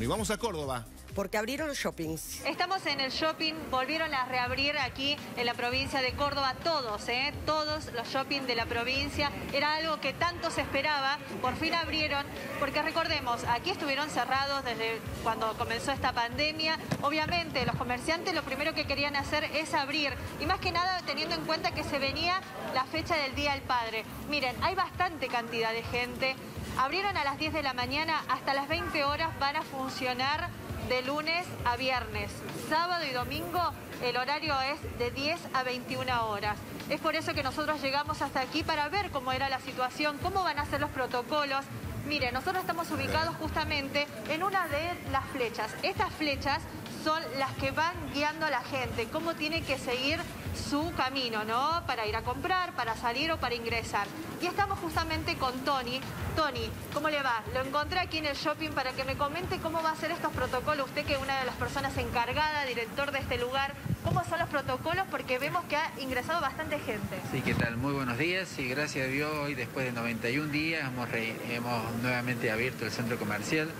Y vamos a Córdoba. Porque abrieron shoppings. Estamos en el shopping, volvieron a reabrir aquí en la provincia de Córdoba todos, todos los shoppings de la provincia. Era algo que tanto se esperaba, por fin abrieron, porque recordemos, aquí estuvieron cerrados desde cuando comenzó esta pandemia. Obviamente los comerciantes lo primero que querían hacer es abrir, y más que nada teniendo en cuenta que se venía la fecha del Día del Padre. Miren, hay bastante cantidad de gente. Abrieron a las 10 de la mañana, hasta las 20 horas van a funcionar de lunes a viernes. Sábado y domingo el horario es de 10 a 21 horas. Es por eso que nosotros llegamos hasta aquí para ver cómo era la situación, cómo van a ser los protocolos. Miren, nosotros estamos ubicados justamente en una de las flechas. Estas flechas son las que van guiando a la gente, cómo tiene que seguir su camino, ¿no? Para ir a comprar, para salir o para ingresar. Y estamos justamente con Tony. Tony, ¿cómo le va? Lo encontré aquí en el shopping para que me comente cómo va a ser estos protocolos. Usted que es una de las personas encargada, director de este lugar, ¿cómo son los protocolos? Porque vemos que ha ingresado bastante gente. Sí, ¿qué tal? Muy buenos días y gracias a Dios hoy, después de 91 días, hemos nuevamente abierto el centro comercial.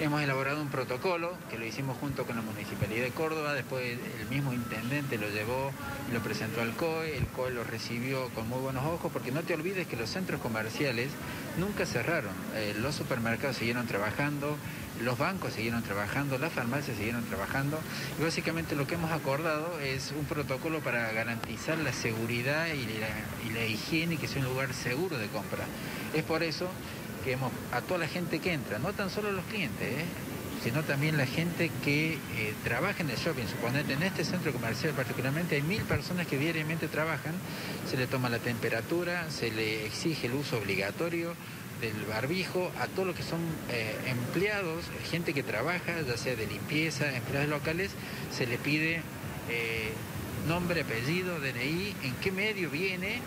Hemos elaborado un protocolo que lo hicimos junto con la Municipalidad de Córdoba, después el mismo intendente lo llevó y lo presentó al COE, el COE lo recibió con muy buenos ojos, porque no te olvides que los centros comerciales nunca cerraron, los supermercados siguieron trabajando, los bancos siguieron trabajando, las farmacias siguieron trabajando, y básicamente lo que hemos acordado es un protocolo para garantizar la seguridad y la higiene, que sea un lugar seguro de compra. Es por eso que hemos, a toda la gente que entra, no tan solo los clientes, sino también la gente que trabaja en el shopping. Suponete, en este centro comercial particularmente hay 1000 personas que diariamente trabajan, se le toma la temperatura, se le exige el uso obligatorio del barbijo a todos los que son empleados, gente que trabaja, ya sea de limpieza, empleados locales, se le pide nombre, apellido, DNI, en qué medio viene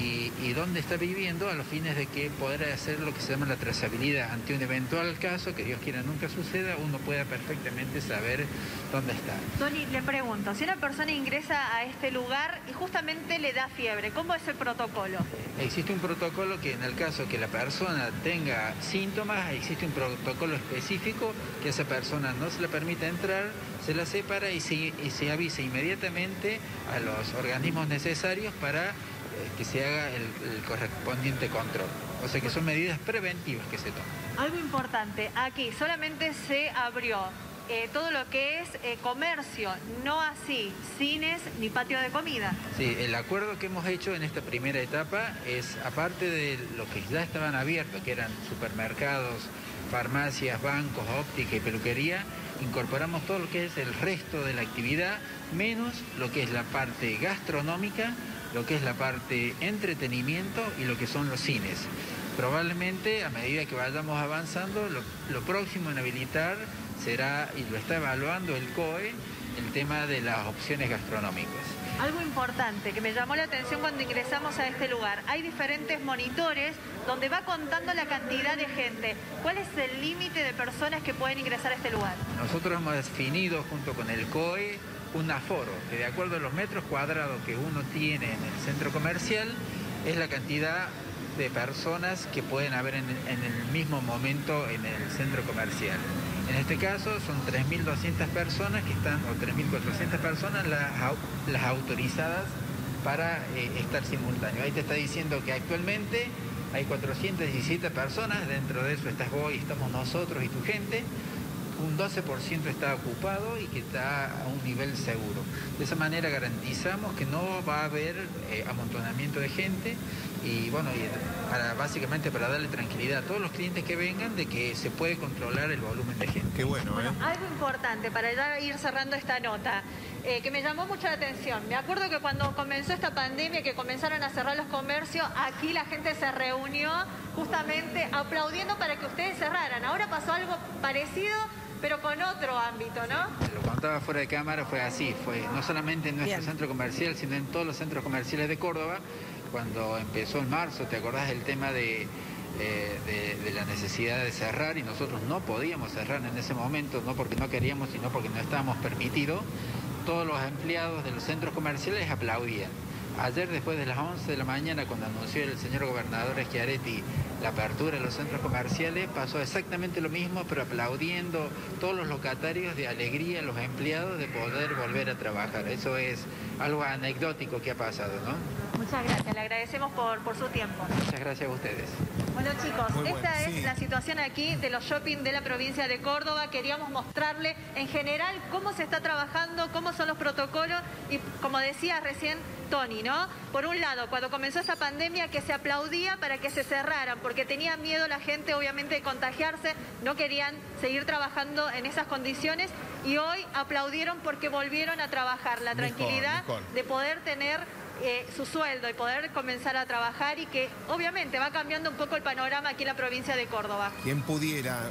y dónde está viviendo, a los fines de que poder hacer lo que se llama la trazabilidad. Ante un eventual caso, que Dios quiera nunca suceda, uno pueda perfectamente saber dónde está. Tony, le pregunto, si una persona ingresa a este lugar y justamente le da fiebre, ¿cómo es el protocolo? Existe un protocolo que en el caso que la persona tenga síntomas, existe un protocolo específico que a esa persona no se le permite entrar, se la separa y se avisa inmediatamente a los organismos necesarios para que se haga el correspondiente control. O sea que son medidas preventivas que se toman. Algo importante, aquí solamente se abrió todo lo que es comercio, no así cines ni patio de comida. Sí, el acuerdo que hemos hecho en esta primera etapa es, aparte de lo que ya estaban abiertos, que eran supermercados, farmacias, bancos, óptica y peluquería, incorporamos todo lo que es el resto de la actividad, menos lo que es la parte gastronómica, lo que es la parte entretenimiento y lo que son los cines. Probablemente a medida que vayamos avanzando, lo próximo en habilitar será, y lo está evaluando el COE, el tema de las opciones gastronómicas. Algo importante que me llamó la atención cuando ingresamos a este lugar, hay diferentes monitores donde va contando la cantidad de gente. ¿Cuál es el límite de personas que pueden ingresar a este lugar? Nosotros hemos definido junto con el COE un aforo, que de acuerdo a los metros cuadrados que uno tiene en el centro comercial, es la cantidad de personas que pueden haber en el mismo momento en el centro comercial. En este caso son 3.200 personas que están, o 3.400 personas las autorizadas para estar simultáneo. Ahí te está diciendo que actualmente hay 417 personas, dentro de eso estás vos y estamos nosotros y tu gente. Un 12% está ocupado y que está a un nivel seguro. De esa manera garantizamos que no va a haber amontonamiento de gente y bueno, básicamente para darle tranquilidad a todos los clientes que vengan de que se puede controlar el volumen de gente. Qué bueno, ¿eh? Bueno, algo importante para ya ir cerrando esta nota, que me llamó mucho la atención. Me acuerdo que cuando comenzó esta pandemia, que comenzaron a cerrar los comercios, aquí la gente se reunió justamente aplaudiendo para que ustedes cerraran. Ahora pasó algo parecido, pero con otro ámbito, ¿no? Sí, lo contaba fuera de cámara, fue así, fue no solamente en nuestro centro comercial, sino en todos los centros comerciales de Córdoba, cuando empezó en marzo, ¿te acordás del tema de la necesidad de cerrar? Y nosotros no podíamos cerrar en ese momento, no porque no queríamos, sino porque no estábamos permitidos. Todos los empleados de los centros comerciales aplaudían. Ayer, después de las 11 de la mañana, cuando anunció el señor gobernador Schiaretti la apertura de los centros comerciales, pasó exactamente lo mismo, pero aplaudiendo todos los locatarios de alegría, los empleados, de poder volver a trabajar. Eso es algo anecdótico que ha pasado, ¿no? Muchas gracias, le agradecemos por su tiempo. Muchas gracias a ustedes. Bueno, chicos, esta es la situación aquí de los shopping de la provincia de Córdoba. Queríamos mostrarle en general cómo se está trabajando, cómo son los protocolos y, como decía recién Tony, ¿no? Por un lado, cuando comenzó esta pandemia, que se aplaudía para que se cerraran, porque tenía miedo la gente, obviamente, de contagiarse, no querían seguir trabajando en esas condiciones, y hoy aplaudieron porque volvieron a trabajar. La tranquilidad de poder tener su sueldo y poder comenzar a trabajar, y que obviamente va cambiando un poco el panorama aquí en la provincia de Córdoba. Quien pudiera...